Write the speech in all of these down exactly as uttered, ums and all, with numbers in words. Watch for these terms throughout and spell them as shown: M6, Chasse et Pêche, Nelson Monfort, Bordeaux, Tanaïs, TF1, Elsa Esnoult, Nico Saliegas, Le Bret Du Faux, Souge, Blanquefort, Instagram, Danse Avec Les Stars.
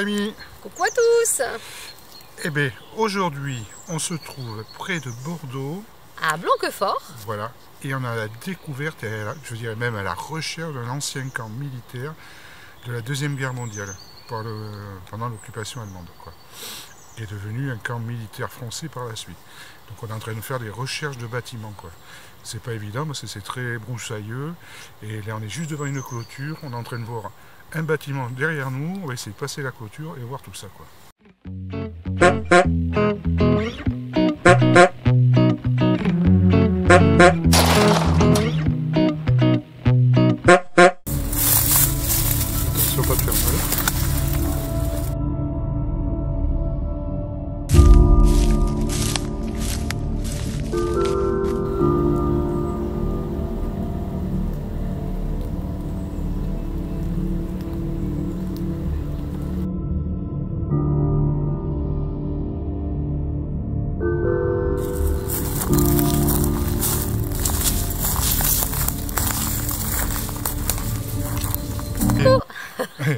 famille. Coucou à tous. Eh bien, aujourd'hui, on se trouve près de Bordeaux. À Blanquefort. Voilà. Et on a la découverte, et la, je dirais même à la recherche d'un ancien camp militaire de la Deuxième Guerre mondiale, par le, pendant l'occupation allemande, quoi. Est devenu un camp militaire français par la suite. Donc on est en train de faire des recherches de bâtiments, quoi. C'est pas évident parce que c'est très broussailleux. Et là on est juste devant une clôture, on est en train de voir un bâtiment derrière nous, on va essayer de passer la clôture et voir tout ça, quoi. Attention, pas de faire mal.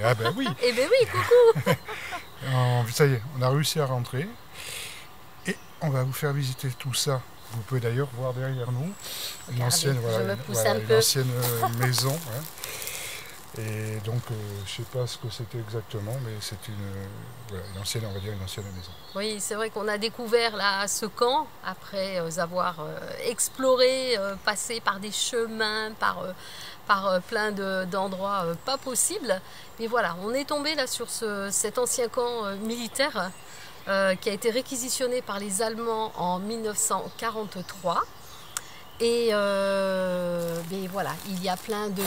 Ah ben oui. Eh ben oui, coucou. Ça y est, on a réussi à rentrer. Et on va vous faire visiter tout ça. Vous pouvez d'ailleurs voir derrière nous l'ancienne voilà, me voilà, maison. Hein. Et donc, euh, je ne sais pas ce que c'était exactement, mais c'est une, euh, voilà, une ancienne, on va dire, une ancienne maison. Oui, c'est vrai qu'on a découvert là, ce camp, après euh, avoir euh, exploré, euh, passé par des chemins, par, euh, par euh, plein d'endroits de, euh, pas possibles. Mais voilà, on est tombé là sur ce, cet ancien camp euh, militaire euh, qui a été réquisitionné par les Allemands en mille neuf cent quarante-trois. Et euh, ben voilà, il y a plein de,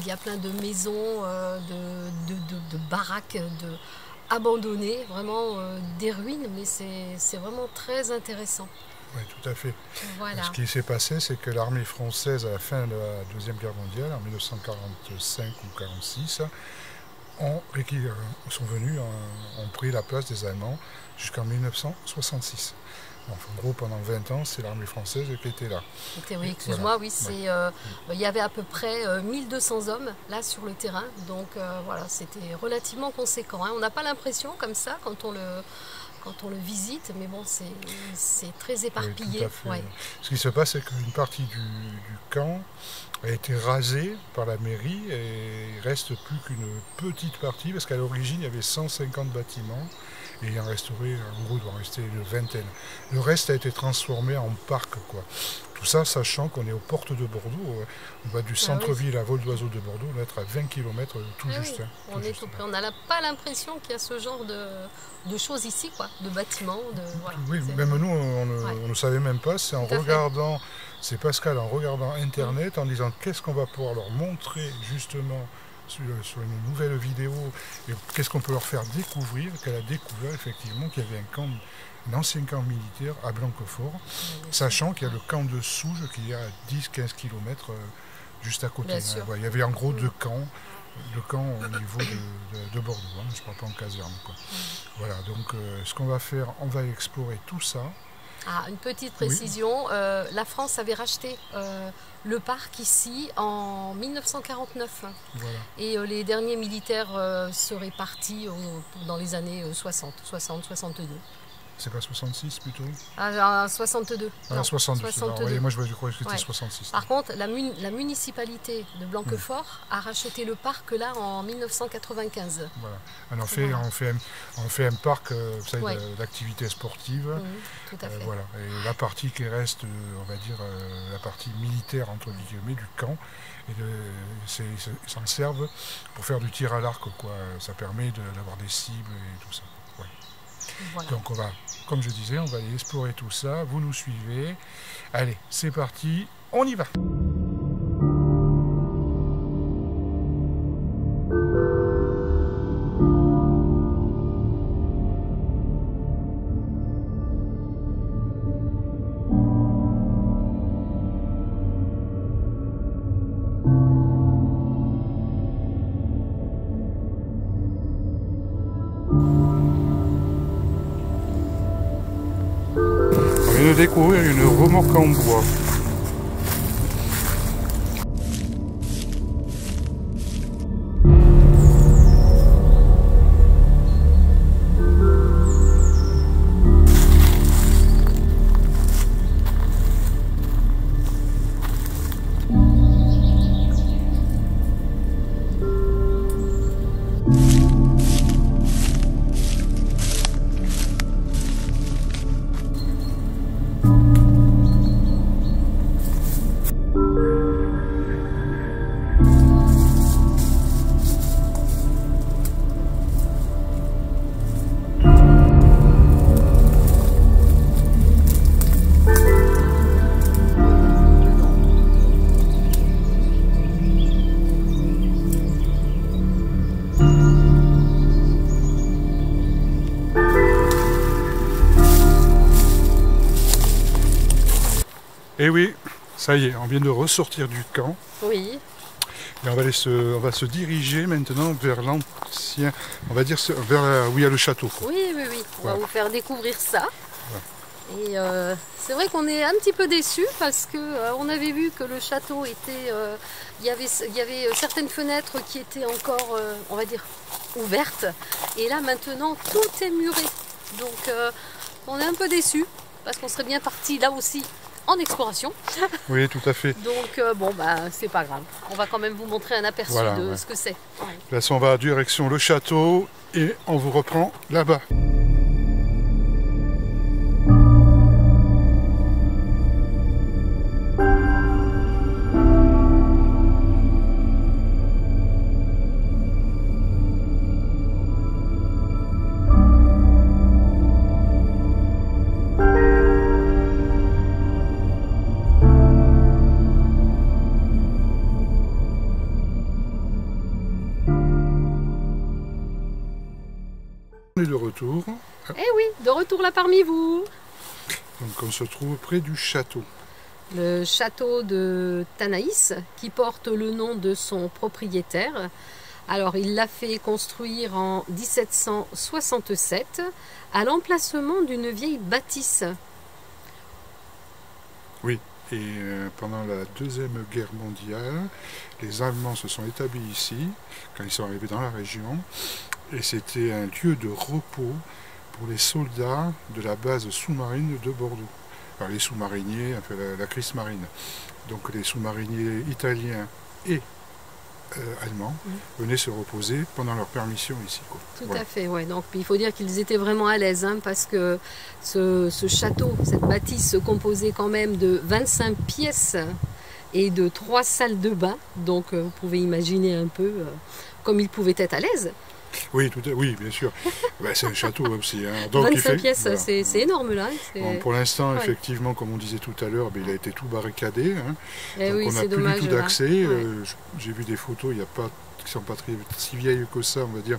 il y a plein de maisons, de, de, de, de baraques de, abandonnées, vraiment euh, des ruines, mais c'est vraiment très intéressant. Oui, tout à fait. Voilà. Ce qui s'est passé, c'est que l'armée française, à la fin de la Deuxième Guerre mondiale, en mille neuf cent quarante-cinq ou quarante-six, ont, sont venus, ont pris la place des Allemands jusqu'en mille neuf cent soixante-six. Donc, en gros, pendant vingt ans, c'est l'armée française qui était là. Oui, excuse-moi, voilà. Oui, c'est, euh, il y avait à peu près euh, mille deux cents hommes là sur le terrain. Donc euh, voilà, c'était relativement conséquent. Hein. On n'a pas l'impression comme ça quand on, le, quand on le visite, mais bon, c'est très éparpillé. Oui, tout à fait. Ouais. Ce qui se passe, c'est qu'une partie du, du camp a été rasée par la mairie et il ne reste plus qu'une petite partie, parce qu'à l'origine, il y avait cent cinquante bâtiments. Et il en restaurait, en gros, il doit rester une vingtaine. Le reste a été transformé en parc, quoi. Tout ça, sachant qu'on est aux portes de Bordeaux. On va du centre-ville à vol d'oiseau de Bordeaux, on va être à vingt kilomètres tout ah juste. Oui. Hein, tout on est juste, on n'a pas l'impression qu'il y a ce genre de, de choses ici, quoi, de bâtiments. De, voilà, oui, même nous, on ne ouais. le savait même pas. C'est en regardant, c'est Pascal, en regardant Internet, en disant qu'est-ce qu'on va pouvoir leur montrer, justement, sur une nouvelle vidéo, et qu'est-ce qu'on peut leur faire découvrir, qu'elle a découvert effectivement qu'il y avait un camp, un ancien camp militaire à Blanquefort, oui, sachant qu'il y a le camp de Souge qui est à dix à quinze kilomètres juste à côté. Hein, ouais, il y avait en gros deux camps, deux camps au niveau de, de, de Bordeaux, hein, je ne parle pas en caserne. Quoi. Oui. Voilà, donc euh, ce qu'on va faire, on va explorer tout ça. Ah, une petite précision, oui. euh, la France avait racheté euh, le parc ici en mille neuf cent quarante-neuf. Voilà. Et euh, les derniers militaires euh, seraient partis euh, dans les années soixante, soixante, soixante-deux. C'est pas soixante-six plutôt? Ah, soixante-deux. Ah, non, soixante-deux. soixante-deux. Alors, moi je croyais que c'était ouais. soixante-six. Par contre, la, mun la municipalité de Blanquefort mmh. a racheté le parc là en mille neuf cent quatre-vingt-quinze. Voilà. Alors, on, fait, voilà. On, fait un, on fait un parc euh, ouais. d'activité sportive. Mmh, tout à fait. Euh, voilà. Et la partie qui reste, on va dire, euh, la partie militaire entre guillemets du camp, ils s'en servent pour faire du tir à l'arc. Ça permet d'avoir de, des cibles et tout ça. Ouais. Voilà. Donc on va, comme je disais, on va aller explorer tout ça, vous nous suivez. Allez, c'est parti, on y va. De découvrir une remorque en bois. Et oui, ça y est, on vient de ressortir du camp. Oui. Et on va, aller se, on va se diriger maintenant vers l'ancien, on va dire vers la, où il y a le château. Quoi. Oui, oui, oui. On voilà. va vous faire découvrir ça. Voilà. Et euh, c'est vrai qu'on est un petit peu déçus parce qu'on euh, avait vu que le château était... Euh, y avait, y avait certaines fenêtres qui étaient encore, euh, on va dire, ouvertes. Et là, maintenant, tout est muré. Donc, euh, on est un peu déçus parce qu'on serait bien parti là aussi. En exploration. Oui, tout à fait. Donc, euh, bon, bah, c'est pas grave. On va quand même vous montrer un aperçu voilà, de ouais. ce que c'est. Ouais. Là, on va direction le château et on vous reprend là-bas. De retour. Eh oui, de retour là parmi vous. Donc on se trouve près du château. Le château de Tanaïs qui porte le nom de son propriétaire. Alors il l'a fait construire en mille sept cent soixante-sept à l'emplacement d'une vieille bâtisse. Oui, et pendant la Deuxième Guerre mondiale, les Allemands se sont établis ici quand ils sont arrivés dans la région. Et c'était un lieu de repos pour les soldats de la base sous-marine de Bordeaux. Alors les sous-mariniers, un peu la, la crise marine. Donc les sous-mariniers italiens et euh, allemands mmh. venaient se reposer pendant leur permission ici. Quoi. Tout voilà. à fait, ouais. Donc il faut dire qu'ils étaient vraiment à l'aise, hein, parce que ce, ce château, cette bâtisse se composait quand même de vingt-cinq pièces et de trois salles de bain. Donc vous pouvez imaginer un peu euh, comme ils pouvaient être à l'aise. Oui, tout à, oui, bien sûr. Bah, c'est un château aussi. Hein. Donc, vingt-cinq fait, pièces, voilà. c'est énorme là. Bon, pour l'instant, ouais. effectivement, comme on disait tout à l'heure, bah, il a été tout barricadé. Hein. Donc, oui, on n'a plus dommage, du tout d'accès. Ouais. Euh, J'ai vu des photos, il n'y a pas... qui sont pas très, si vieilles que ça, on va dire,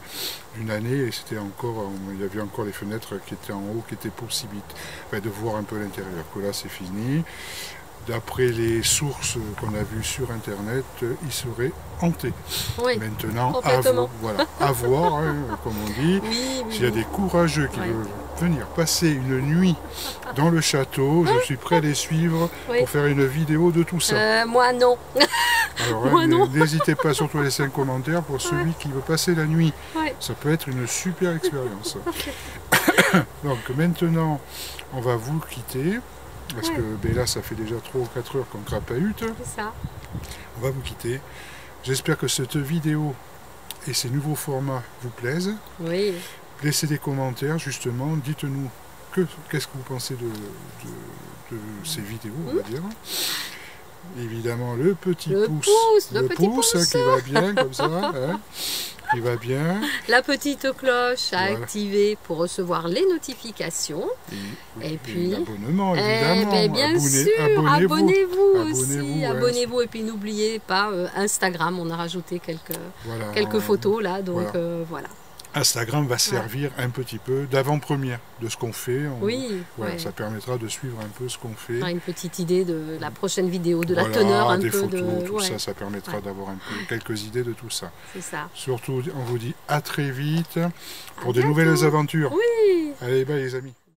d'une année, et c'était encore, il y avait encore les fenêtres qui étaient en haut, qui étaient possibles enfin, de voir un peu l'intérieur. Que là, c'est fini. D'après les sources qu'on a vues sur internet, il serait hanté. Oui, maintenant, à voir, voilà, à voir hein, comme on dit, oui, oui, s'il y a oui. des courageux qui oui. veulent venir passer une nuit dans le château, je suis prêt à les suivre oui. pour faire une vidéo de tout ça. Euh, moi non. Alors n'hésitez pas surtout à laisser un commentaire pour celui ouais. qui veut passer la nuit. Ouais. Ça peut être une super expérience. Okay. Donc maintenant, on va vous quitter. Parce ouais. que ben là, ça fait déjà trois ou quatre heures qu'on crapahute. C'est ça. On va vous quitter. J'espère que cette vidéo et ces nouveaux formats vous plaisent. Oui. Laissez des commentaires, justement. Dites-nous qu'est-ce que vous pensez de, de, de ces vidéos, on va dire. Évidemment, le petit le pouce, pouce. Le, le petit pouce, pouce. Hein, qui va bien, comme ça. Hein, qui va bien. La petite cloche à voilà. activer pour recevoir les notifications. Et, oui, et puis... l'abonnement, évidemment. Eh ben, bien Abonnez, sûr, abonnez-vous abonnez aussi. Abonnez-vous, abonnez-vous. Et puis n'oubliez pas euh, Instagram. On a rajouté quelques, voilà, quelques photos, là. Donc, voilà. Euh, voilà. Instagram va servir ouais. un petit peu d'avant-première de ce qu'on fait. On, oui. Voilà, ouais. Ça permettra de suivre un peu ce qu'on fait. Une petite idée de la prochaine vidéo, de voilà, la teneur un des peu. Des photos, de... tout ouais. ça, ça permettra ouais. d'avoir un peu quelques idées de tout ça. C'est ça. Surtout, on vous dit à très vite pour à des bientôt. Nouvelles aventures. Oui. Allez, bye les amis.